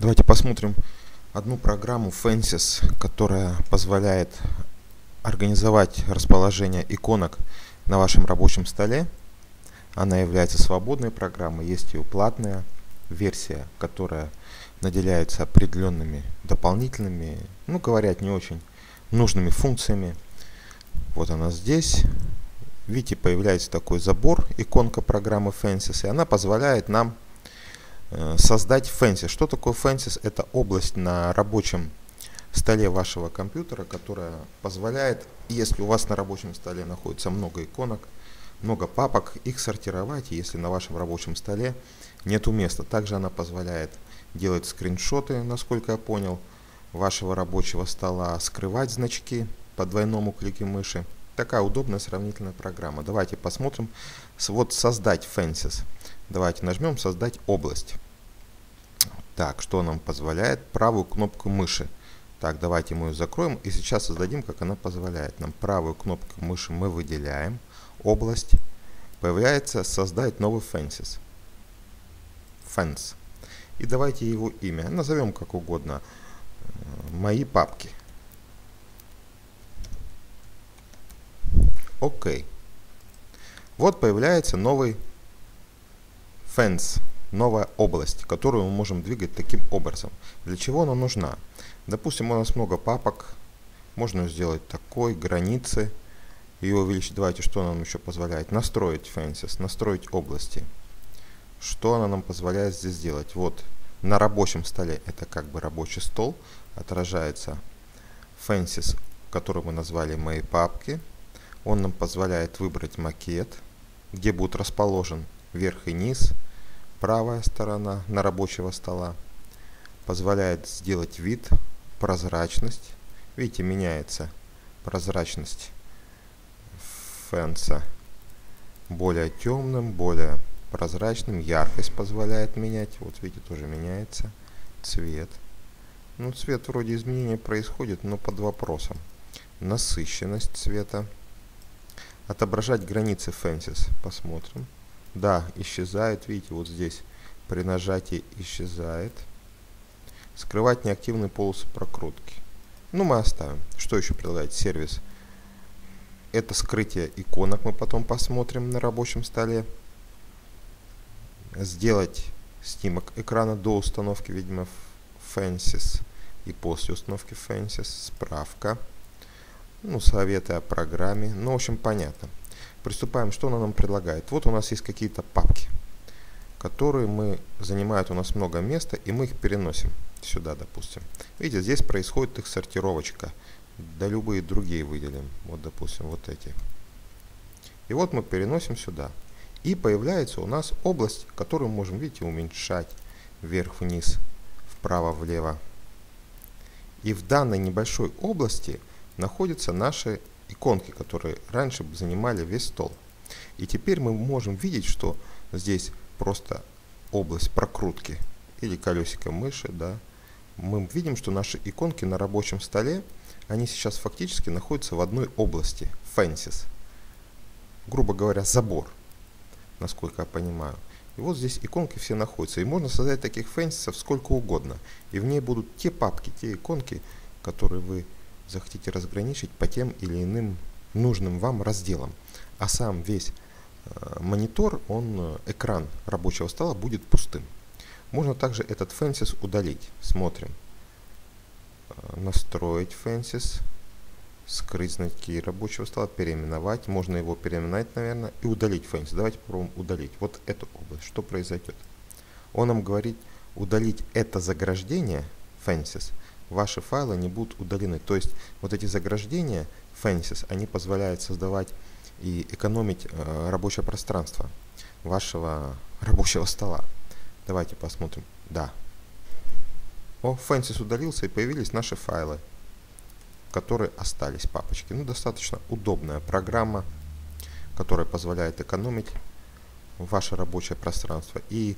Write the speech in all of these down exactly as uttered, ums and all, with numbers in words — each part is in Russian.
Давайте посмотрим одну программу Fences, которая позволяет организовать расположение иконок на вашем рабочем столе. Она является свободной программой, есть ее платная версия, которая наделяется определенными дополнительными, ну, говорят, не очень нужными функциями. Вот она здесь. Видите, появляется такой забор, иконка программы Fences, и она позволяет нам создать Fences. Что такое Fences? Это область на рабочем столе вашего компьютера, которая позволяет, если у вас на рабочем столе находится много иконок, много папок, их сортировать, если на вашем рабочем столе нету места. Также она позволяет делать скриншоты, насколько я понял, вашего рабочего стола, скрывать значки по двойному клике мыши. Такая удобная сравнительная программа. Давайте посмотрим. Вот создать Fences. Давайте нажмем создать область. Так, что нам позволяет? Правую кнопку мыши. Так, давайте мы ее закроем и сейчас создадим, как она позволяет. Нам правую кнопку мыши мы выделяем. Область. Появляется создать новый Fences. Fence. И давайте его имя. Назовем как угодно. Мои папки. Окей. Вот появляется новый Fence, новая область, которую мы можем двигать таким образом. Для чего она нужна? Допустим, у нас много папок. Можно сделать такой, границы. Ее увеличить. Давайте, что она нам еще позволяет? Настроить Fences, настроить области. Что она нам позволяет здесь делать? Вот на рабочем столе, это как бы рабочий стол, отражается Fences, который мы назвали «Мои папки». Он нам позволяет выбрать макет, где будет расположен верх и низ, правая сторона на рабочего стола. Позволяет сделать вид, прозрачность. Видите, меняется прозрачность Fences более темным, более прозрачным. Яркость позволяет менять. Вот видите, тоже меняется цвет. Ну, цвет вроде изменения происходит, но под вопросом. Насыщенность цвета. Отображать границы Fences. Посмотрим. Да, исчезает. Видите, вот здесь при нажатии исчезает. Скрывать неактивные полосы прокрутки. Ну, мы оставим. Что еще предлагает сервис? Это скрытие иконок. Мы потом посмотрим на рабочем столе. Сделать снимок экрана до установки, видимо, Fences. И после установки Fences. Справка. Ну, советы о программе. Ну, в общем, понятно. Приступаем, что она нам предлагает. Вот у нас есть какие-то папки, которые мы занимают у нас много места, и мы их переносим сюда, допустим. Видите, здесь происходит их сортировочка. Да любые другие выделим. Вот, допустим, вот эти. И вот мы переносим сюда. И появляется у нас область, которую мы можем, видите, уменьшать вверх-вниз, вправо-влево. И в данной небольшой области находятся наши иконки, которые раньше занимали весь стол. И теперь мы можем видеть, что здесь просто область прокрутки или колесико мыши. Да. Мы видим, что наши иконки на рабочем столе, они сейчас фактически находятся в одной области, Fences. Грубо говоря, забор, насколько я понимаю. И вот здесь иконки все находятся. И можно создать таких Fences сколько угодно. И в ней будут те папки, те иконки, которые вы захотите разграничить по тем или иным нужным вам разделам. А сам весь э, монитор, он, экран рабочего стола будет пустым. Можно также этот Fences удалить. Смотрим. Настроить Fences. Скрыть знаки рабочего стола. Переименовать. Можно его переименовать, наверное. И удалить Fences. Давайте попробуем удалить. Вот эту область. Что произойдет? Он нам говорит удалить это заграждение Fences. Ваши файлы не будут удалены. То есть вот эти заграждения Fences, они позволяют создавать и экономить э, рабочее пространство вашего рабочего стола. Давайте посмотрим. Да. О, Fences удалился, и появились наши файлы, которые остались, папочки. Ну, достаточно удобная программа, которая позволяет экономить ваше рабочее пространство. И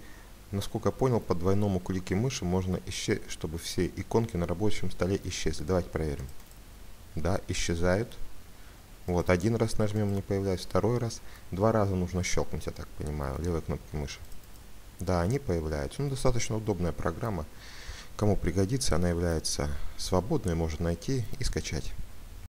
насколько я понял, по двойному клике мыши можно исчезнуть, чтобы все иконки на рабочем столе исчезли. Давайте проверим. Да, исчезают. Вот, один раз нажмем, не появляются. Второй раз. Два раза нужно щелкнуть, я так понимаю, левой кнопкой мыши. Да, они появляются. Ну, достаточно удобная программа. Кому пригодится, она является свободной, можно найти и скачать.